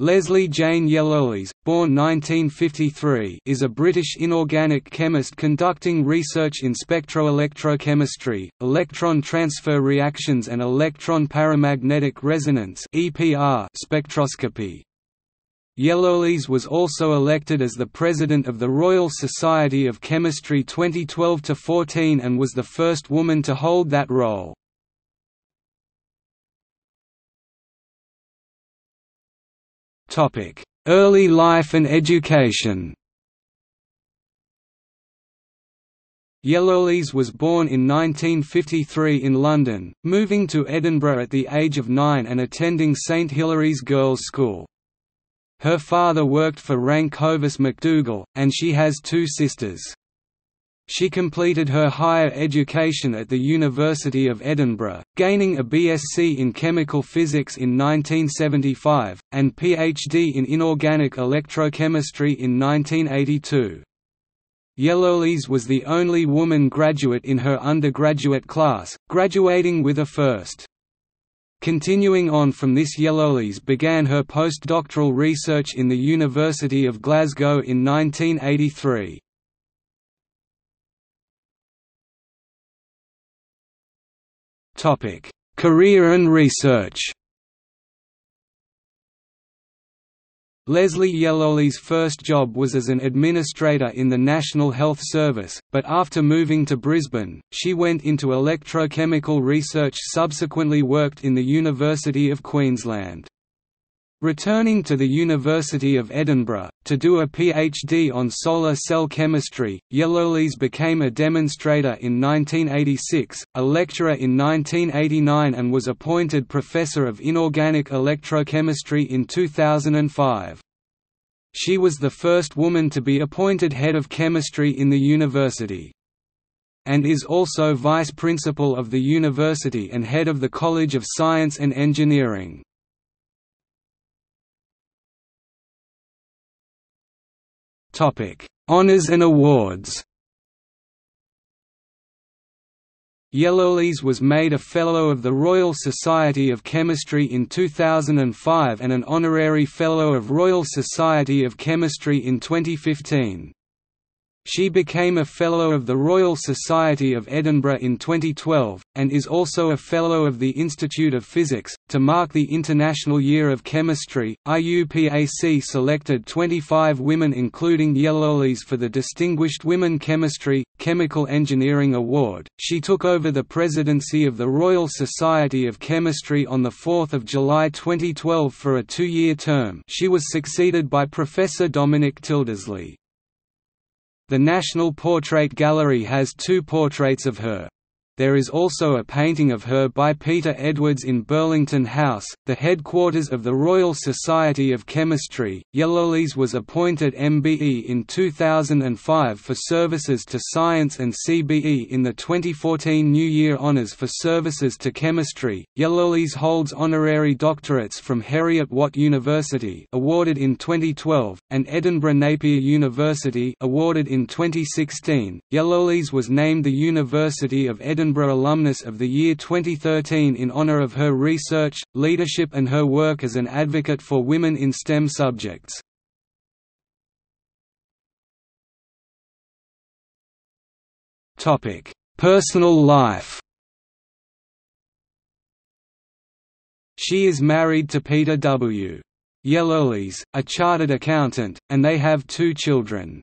Lesley Jane Yellowlees, born 1953, is a British inorganic chemist conducting research in spectroelectrochemistry, electron transfer reactions and electron paramagnetic resonance spectroscopy. Yellowlees was also elected as the president of the Royal Society of Chemistry 2012–14 and was the first woman to hold that role. Early life and education. Yellowlees was born in 1953 in London, moving to Edinburgh at the age of 9 and attending St. Hilary's Girls' School. Her father worked for Rank Hovis MacDougall, and she has 2 sisters. She completed her higher education at the University of Edinburgh, gaining a BSc in Chemical Physics in 1975, and PhD in Inorganic Electrochemistry in 1982. Yellowlees was the only woman graduate in her undergraduate class, graduating with a first. Continuing on from this, Yellowlees began her postdoctoral research in the University of Glasgow in 1983. Career and research. Lesley Yellowlees' first job was as an administrator in the National Health Service, but after moving to Brisbane, she went into electrochemical research, subsequently worked in the University of Queensland. Returning to the University of Edinburgh, to do a PhD on solar cell chemistry, Yellowlees became a demonstrator in 1986, a lecturer in 1989 and was appointed Professor of Inorganic Electrochemistry in 2005. She was the first woman to be appointed Head of Chemistry in the university, and is also Vice Principal of the university and Head of the College of Science and Engineering. Honours and awards. Yellowlees was made a Fellow of the Royal Society of Chemistry in 2005 and an Honorary Fellow of Royal Society of Chemistry in 2015. She became a Fellow of the Royal Society of Edinburgh in 2012, and is also a Fellow of the Institute of Physics. To mark the International Year of Chemistry, IUPAC selected 25 women, including Yellowlees, for the Distinguished Women Chemistry, Chemical Engineering Award. She took over the presidency of the Royal Society of Chemistry on 4 July 2012 for a 2-year term. She was succeeded by Professor Dominic Tildesley. The National Portrait Gallery has 2 portraits of her. There is also a painting of her by Peter Edwards in Burlington House, the headquarters of the Royal Society of Chemistry. Yellowlees was appointed MBE in 2005 for services to science and CBE in the 2014 New Year Honours for services to chemistry. Yellowlees holds honorary doctorates from Heriot-Watt University, awarded in 2012, and Edinburgh Napier University, awarded in 2016. Yellowlees was named the University of Edinburgh Alumnus of the Year 2013 in honor of her research, leadership and her work as an advocate for women in STEM subjects. Topic: Personal life. She is married to Peter W. Yellowlees, a chartered accountant, and they have 2 children.